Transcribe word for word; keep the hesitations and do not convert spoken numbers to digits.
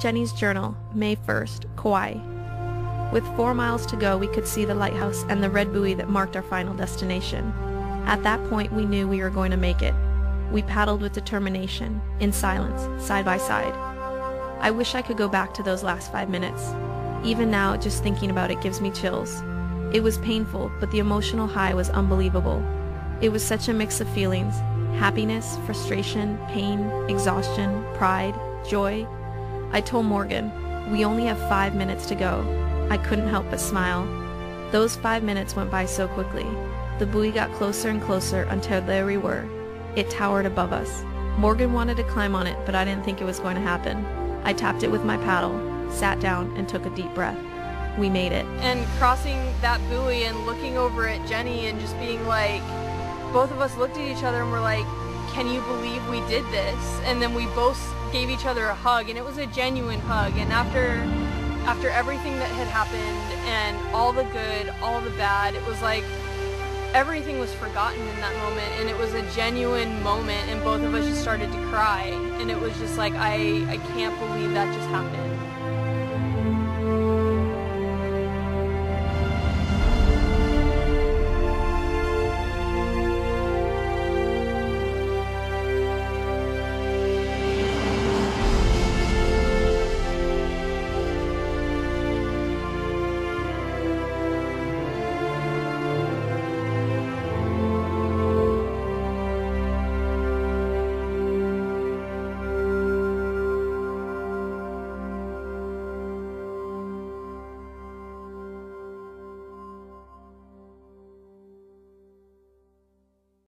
Jenny's Journal, May first, Kauai. With four miles to go, we could see the lighthouse and the red buoy that marked our final destination. At that point, we knew we were going to make it. We paddled with determination, in silence, side by side. I wish I could go back to those last five minutes. Even now, just thinking about it gives me chills. It was painful, but the emotional high was unbelievable. It was such a mix of feelings: happiness, frustration, pain, exhaustion, pride, joy. I told Morgan, "We only have five minutes to go." I couldn't help but smile. Those five minutes went by so quickly. The buoy got closer and closer until there we were. It towered above us. Morgan wanted to climb on it, but I didn't think it was going to happen. I tapped it with my paddle, sat down, and took a deep breath. We made it. And crossing that buoy and looking over at Jenny and just being like, both of us looked at each other and were like, can you believe we did this? And then we both gave each other a hug, and it was a genuine hug. And after after everything that had happened, and all the good, all the bad, it was like everything was forgotten in that moment, and it was a genuine moment, and both of us just started to cry, and it was just like, I, I can't believe that just happened.